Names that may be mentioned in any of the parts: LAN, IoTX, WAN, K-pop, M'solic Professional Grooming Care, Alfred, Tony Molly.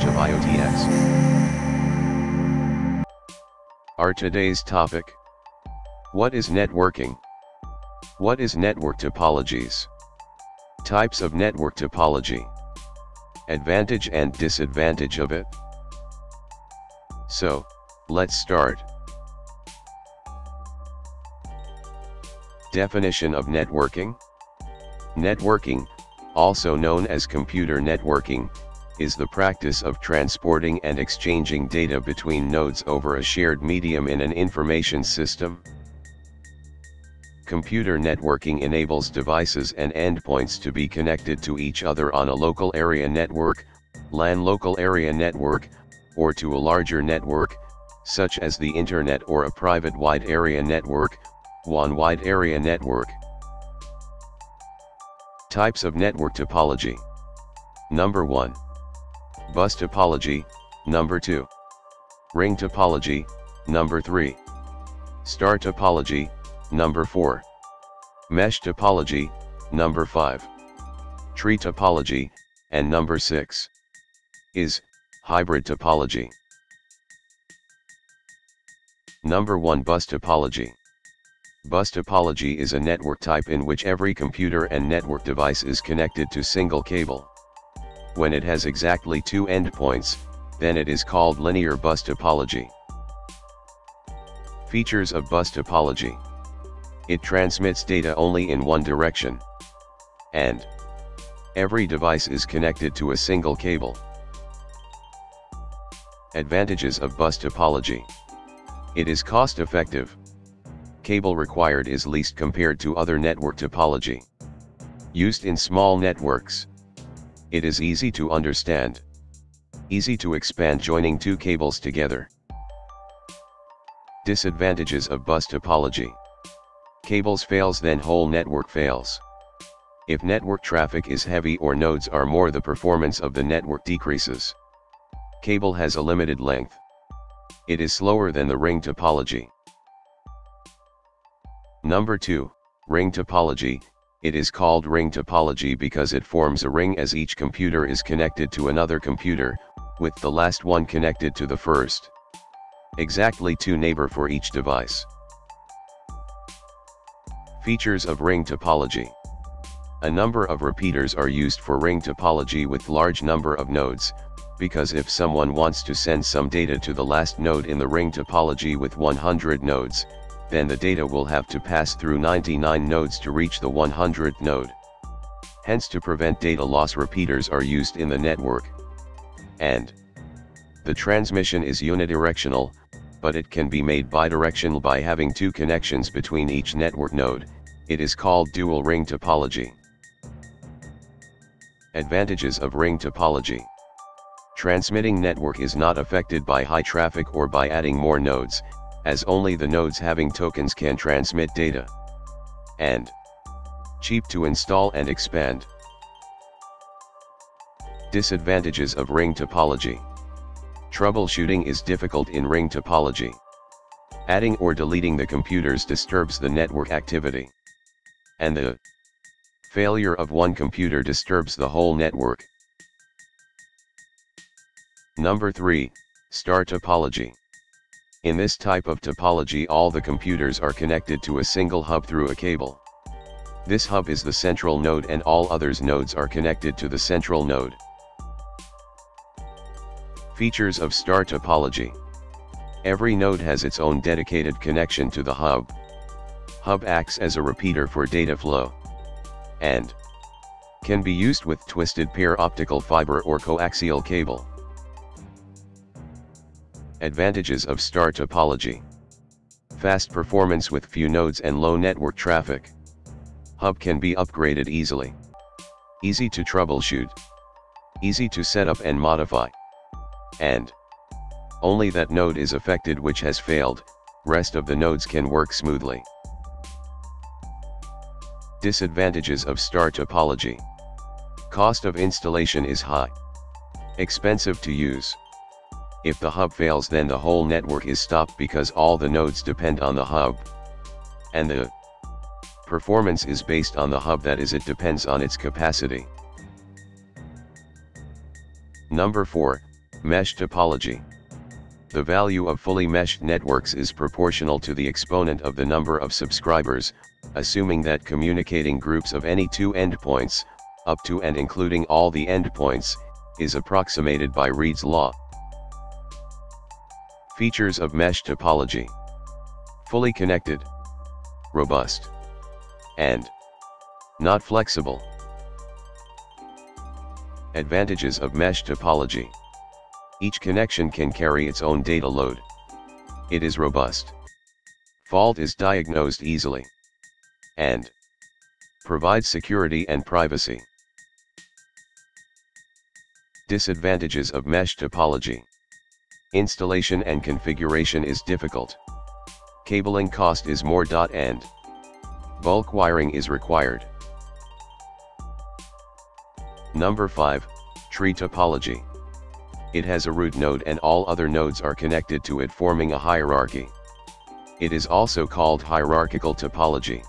knowledge of IoTX. Our today's topic: what is networking? What is network topologies? Types of network topology. Advantage and disadvantage of it. So, let's start. Definition of networking. Networking, also known as computer networking, is the practice of transporting and exchanging data between nodes over a shared medium in an information system. Computer networking enables devices and endpoints to be connected to each other on a local area network, LAN local area network, or to a larger network, such as the Internet, or a private wide area network, WAN wide area network. Types of network topology. Number 1. Bus topology. Number 2. Ring topology. Number 3. Star topology. Number 4. Mesh topology. Number 5. Tree topology. And number 6 is hybrid topology. Number 1. Bus topology. Bus topology is a network type in which every computer and network device is connected to single cable. When it has exactly two endpoints, then it is called linear bus topology. Features of bus topology. It transmits data only in one direction. And every device is connected to a single cable. Advantages of bus topology. It is cost effective. Cable required is least compared to other network topology. Used in small networks. It is easy to understand. Easy to expand joining two cables together. Disadvantages of bus topology. Cables fails, then whole network fails. If network traffic is heavy or nodes are more, the performance of the network decreases. Cable has a limited length. It is slower than the ring topology. Number 2, ring topology. It is called ring topology because it forms a ring as each computer is connected to another computer, with the last one connected to the first. Exactly two neighbors for each device. Features of ring topology. A number of repeaters are used for ring topology with large number of nodes, because if someone wants to send some data to the last node in the ring topology with 100 nodes, then the data will have to pass through 99 nodes to reach the 100th node. Hence, to prevent data loss, repeaters are used in the network. And the transmission is unidirectional, but it can be made bidirectional by having two connections between each network node. It is called dual ring topology. Advantages of ring topology. Transmitting network is not affected by high traffic or by adding more nodes, as only the nodes having tokens can transmit data. And cheap to install and expand. Disadvantages of ring topology. Troubleshooting is difficult in ring topology. Adding or deleting the computers disturbs the network activity. And the failure of one computer disturbs the whole network. Number 3, star topology. In this type of topology, all the computers are connected to a single hub through a cable. This hub is the central node, and all other nodes are connected to the central node. Features of star topology. Every node has its own dedicated connection to the hub. Hub acts as a repeater for data flow. And can be used with twisted pair optical fiber or coaxial cable. Advantages of star topology. Fast performance with few nodes and low network traffic. Hub can be upgraded easily. Easy to troubleshoot. Easy to set up and modify. And only that node is affected which has failed, rest of the nodes can work smoothly. Disadvantages of star topology. Cost of installation is high. Expensive to use. If the hub fails, then the whole network is stopped because all the nodes depend on the hub. And the performance is based on the hub, that is, it depends on its capacity. Number 4, Mesh topology. The value of fully meshed networks is proportional to the exponent of the number of subscribers, assuming that communicating groups of any two endpoints, up to and including all the endpoints, is approximated by Reed's law. Features of mesh topology: fully connected, robust, and not flexible. Advantages of mesh topology: each connection can carry its own data load. It is robust. Fault is diagnosed easily. And provides security and privacy. Disadvantages of mesh topology: installation and configuration is difficult. Cabling cost is more. And bulk wiring is required. Number 5, tree topology. It has a root node and all other nodes are connected to it, forming a hierarchy. It is also called hierarchical topology.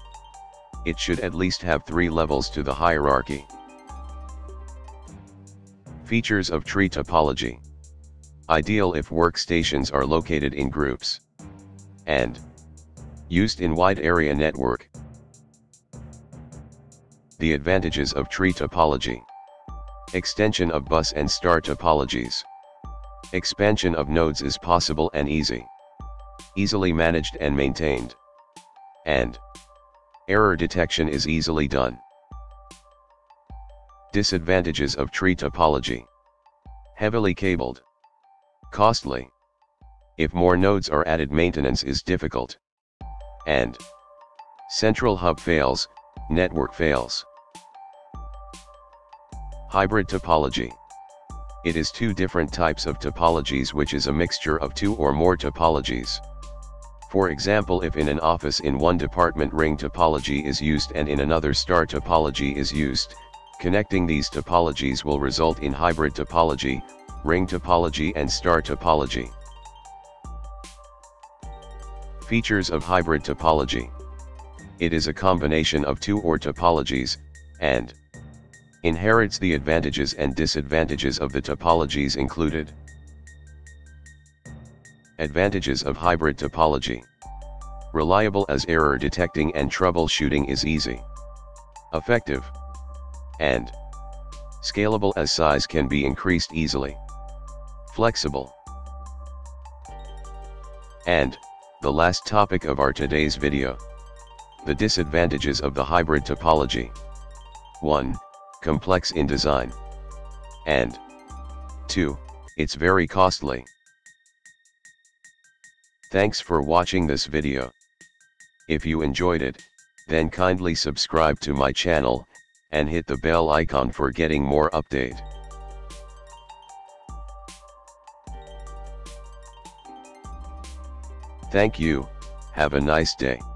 It should at least have 3 levels to the hierarchy. Features of tree topology: ideal if workstations are located in groups and used in wide area network. The advantages of tree topology: extension of bus and star topologies. Expansion of nodes is possible and easy. Easily managed and maintained. And error detection is easily done. Disadvantages of tree topology: heavily cabled. Costly. If more nodes are added, maintenance is difficult. And central hub fails, network fails. Hybrid topology. It is 2 different types of topologies, which is a mixture of 2 or more topologies. For example, if in an office in one department ring topology is used and in another star topology is used, connecting these topologies will result in hybrid topology, ring topology and star topology. Features of hybrid topology: it is a combination of 2 or topologies, and inherits the advantages and disadvantages of the topologies included. Advantages of hybrid topology: reliable as error detecting and troubleshooting is easy. Effective. And scalable as size can be increased easily. Flexible. And the last topic of our today's video: the disadvantages of the hybrid topology. 1. Complex in design. And 2. It's very costly. Thanks for watching this video. If you enjoyed it, then kindly subscribe to my channel, and hit the bell icon for getting more updates. Thank you, have a nice day.